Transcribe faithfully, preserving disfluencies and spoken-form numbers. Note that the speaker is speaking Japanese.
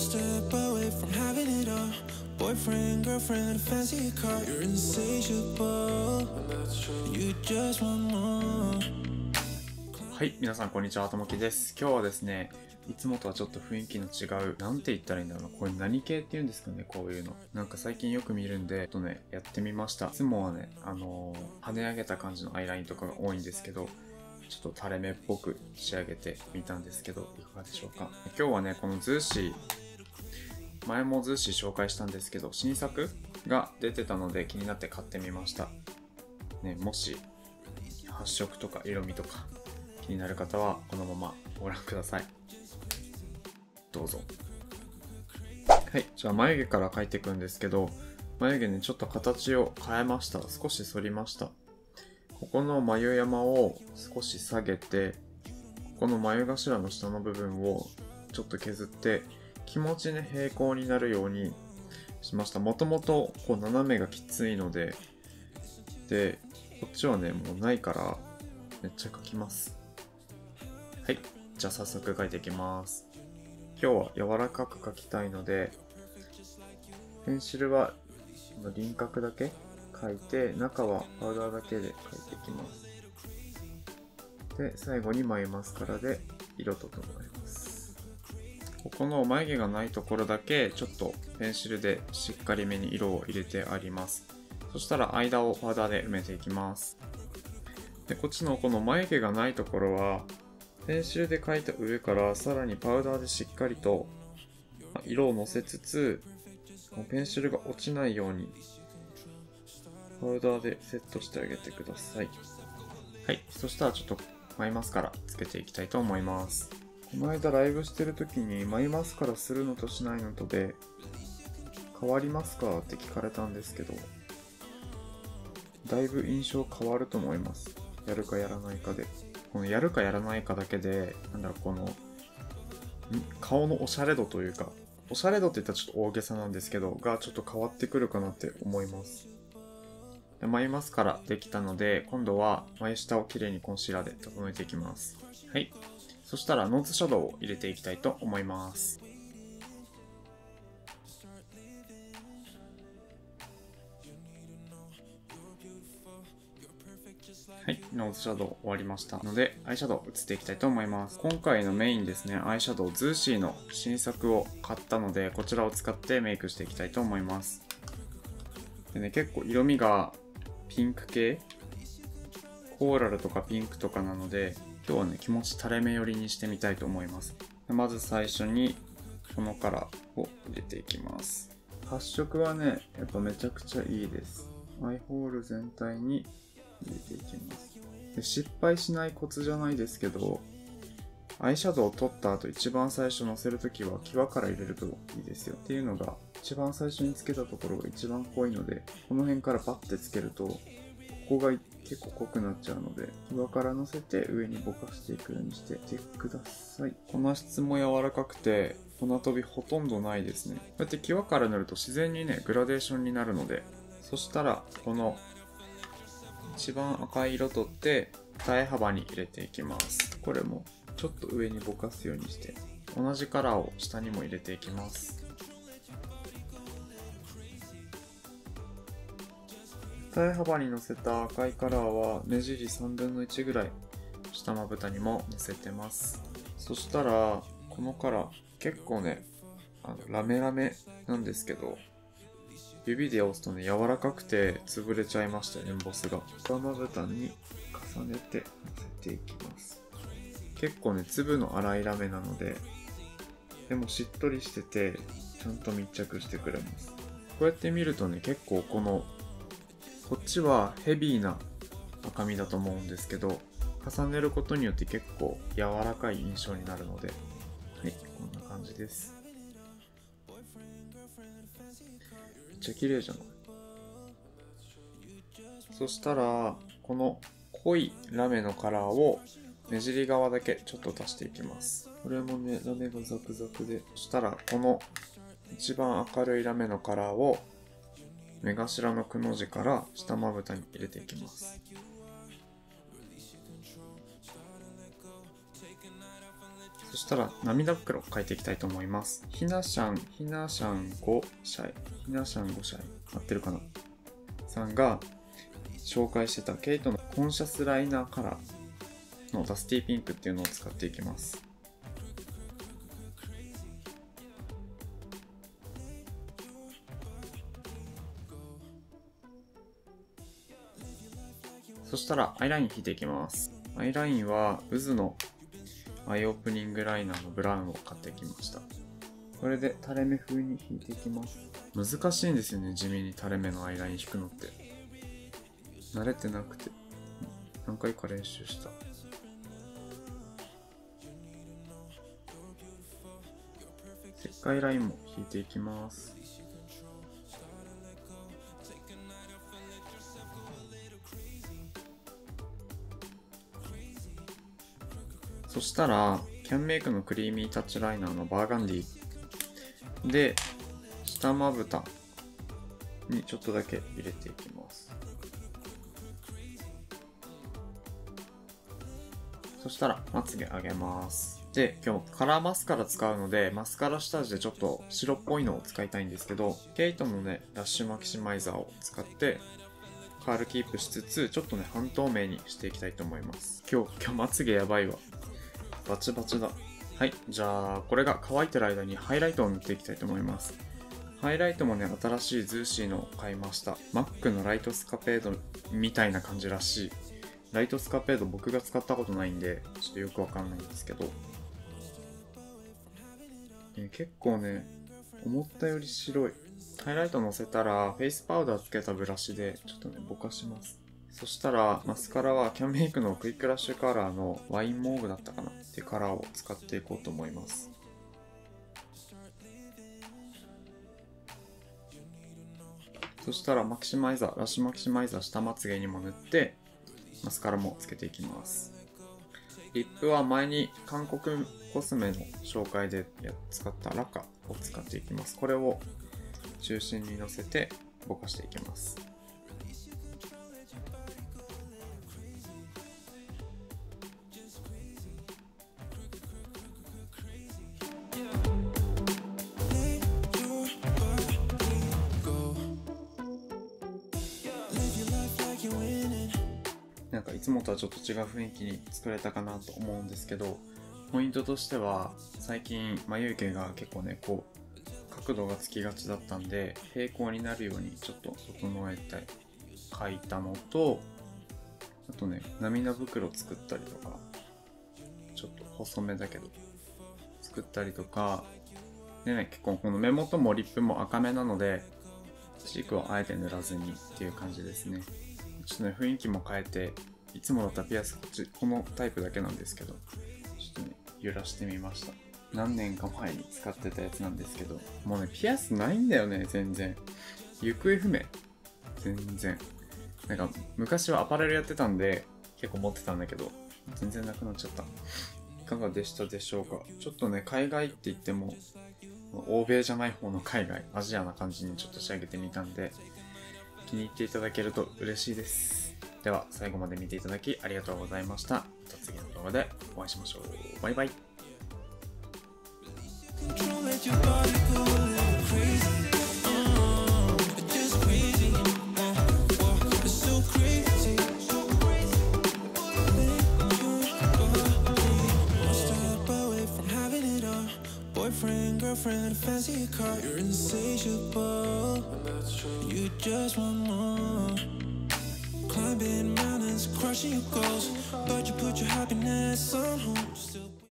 step away from having it all. Boyfriend, girlfriend, a fancy car. You're insatiable. You just want more. はい、皆さんこんにちは、ともきです。今日はですね、いつもとはちょっと雰囲気の違う、なんて言ったらいいんだろうな、これ何系って言うんですかね、こういうの。なんか最近よく見るんで、ちょっとね、やってみました。いつもはね、あのー、跳ね上げた感じのアイラインとかが多いんですけど、ちょっと垂れ目っぽく仕上げてみたんですけど、いかがでしょうか。今日はね、このZEESEA、前もZEESEA紹介したんですけど、新作が出てたので気になって買ってみました。ね、もし、発色とか色味とか気になる方は、このままご覧ください。どうぞ。はい、じゃあ眉毛から描いていくんですけど、眉毛ね、ちょっと形を変えました。少し反りました。ここの眉山を少し下げて、ここの眉頭の下の部分をちょっと削って、気持ちね、平行になるようにしました。もともとこう斜めがきついので、で、こっちはね、もうないから、めっちゃ描きます。はい。じゃあ早速描いていきます。今日は柔らかく描きたいので、ペンシルは輪郭だけ描いて、中はパウダーだけで描いていきます。で、最後に眉マスカラで色整えます。ここの眉毛がないところだけちょっとペンシルでしっかりめに色を入れてあります。そしたら間をパウダーで埋めていきます。で、こっちのこの眉毛がないところはペンシルで描いた上からさらにパウダーでしっかりと色をのせつつ、ペンシルが落ちないようにパウダーでセットしてあげてください。はい、そしたらちょっと眉マスカラつけていきたいと思います。この間ライブしてる時に眉マスカラするのとしないのとで変わりますかって聞かれたんですけど、だいぶ印象変わると思います。やるかやらないかで。このやるかやらないかだけで、なんだろう、この顔のおしゃれ度というか、おしゃれ度って言ったらちょっと大げさなんですけど、がちょっと変わってくるかなって思います。眉マスカラできたので、今度は眉下をきれいにコンシーラーで整えていきます。はい、そしたらノーズシャドウを入れていきたいと思います。はい、ノーズシャドウ終わりましたので、アイシャドウ移っていきたいと思います。今回のメインですね、アイシャドウZEESEAの新作を買ったので、こちらを使ってメイクしていきたいと思います。でね、結構色味がピンク系、コーラルとかピンクとかなので、今日はね、気持ち垂れ目寄りにしてみたいと思います。まず最初にこのカラーを入れていきます。発色はね、やっぱめちゃくちゃいいです。アイホール全体に入れていきます。で、失敗しないコツじゃないですけど、アイシャドウを取った後一番最初のせるときは際から入れるといいですよ。っていうのが、一番最初につけたところが一番濃いので、この辺からパッてつけると、ここが結構濃くなっちゃうので、上から乗せて上にぼかしていくようにしててください。粉質も柔らかくて、粉飛びほとんどないですね。こうやって際から塗ると自然にね、グラデーションになるので、そしたらこの一番赤い色取って、二重幅に入れていきます。これもちょっと上にぼかすようにして、同じカラーを下にも入れていきます。二重幅にのせた赤いカラーは目尻さんぶんのいちぐらい下まぶたにものせてます。そしたらこのカラー結構ね、あのラメラメなんですけど、指で押すとね、柔らかくて潰れちゃいました、エンボスが。下まぶたに重ねてのせていきます。結構ね、粒の粗いラメなので、でもしっとりしててちゃんと密着してくれます。こうやって見るとね、結構このこっちはヘビーな赤みだと思うんですけど、重ねることによって結構柔らかい印象になるので、はい、こんな感じです。めっちゃ綺麗じゃない？そしたら、この濃いラメのカラーを目尻側だけちょっと足していきます。これもね、ラメがザクザクで。そしたら、この一番明るいラメのカラーを目頭のくの字から下まぶたに入れていきます。そしたら涙袋を描いていきたいと思います。ひなしゃん、ひなしゃんごシャイ、ひなしゃんごシャイ合ってるかなさんが紹介してたケイトのコンシャスライナーカラーのダスティーピンクっていうのを使っていきます。そしたらアイライン引いていきます。アイラインは ユズ のアイオープニングライナーのブラウンを買ってきました。これで垂れ目風に引いていきます。難しいんですよね、地味に垂れ目のアイライン引くのって慣れてなくて何回か練習した。石灰ラインも引いていきます。そしたらキャンメイクのクリーミータッチライナーのバーガンディで下まぶたにちょっとだけ入れていきます。そしたらまつげ上げます。で、今日カラーマスカラ使うのでマスカラ下地でちょっと白っぽいのを使いたいんですけど、ケイトのねラッシュマキシマイザーを使ってカールキープしつつちょっとね半透明にしていきたいと思います。今日今日まつげやばいわ、バチバチだ。はい、じゃあこれが乾いてる間にハイライトを塗っていきたいと思います。ハイライトもね新しいZEESEAの買いました。マックのライトスカペードみたいな感じらしい。ライトスカペード僕が使ったことないんでちょっとよくわかんないんですけど、え結構ね思ったより白い。ハイライトのせたらフェイスパウダーつけたブラシでちょっとねぼかします。そしたらマスカラはキャンメイクのクイックラッシュカラーのワインモーブだったかなっていうカラーを使っていこうと思います。そしたらマキシマイザー、ラッシュマキシマイザー下まつげにも塗ってマスカラもつけていきます。リップは前に韓国コスメの紹介で使ったラカを使っていきます。これを中心にのせてぼかしていきます。なんかいつもとはちょっと違う雰囲気に作れたかなと思うんですけど、ポイントとしては最近眉毛が結構ねこう角度がつきがちだったんで平行になるようにちょっと整えて描いたのと、あとね涙袋作ったりとかちょっと細めだけど作ったりとかでね、結構この目元もリップも赤めなのでチークはあえて塗らずにっていう感じですね。ちょっとね雰囲気も変えて、いつもだったらピアスこっちこのタイプだけなんですけどちょっとね揺らしてみました。何年か前に使ってたやつなんですけど、もうねピアスないんだよね全然、行方不明全然。なんか昔はアパレルやってたんで結構持ってたんだけど全然なくなっちゃった。いかがでしたでしょうか。ちょっとね海外って言っても欧米じゃない方の海外、アジアな感じにちょっと仕上げてみたんで気に入っていただけると嬉しいです。では最後まで見ていただきありがとうございました。また次の動画でお会いしましょう。バイバイ。Don't let your body go crazy. Boyfriend, girlfriend, fancy car. You're insatiable. You just want more. Climbing mountains, crushing your goals. Thought you put your happiness on hold.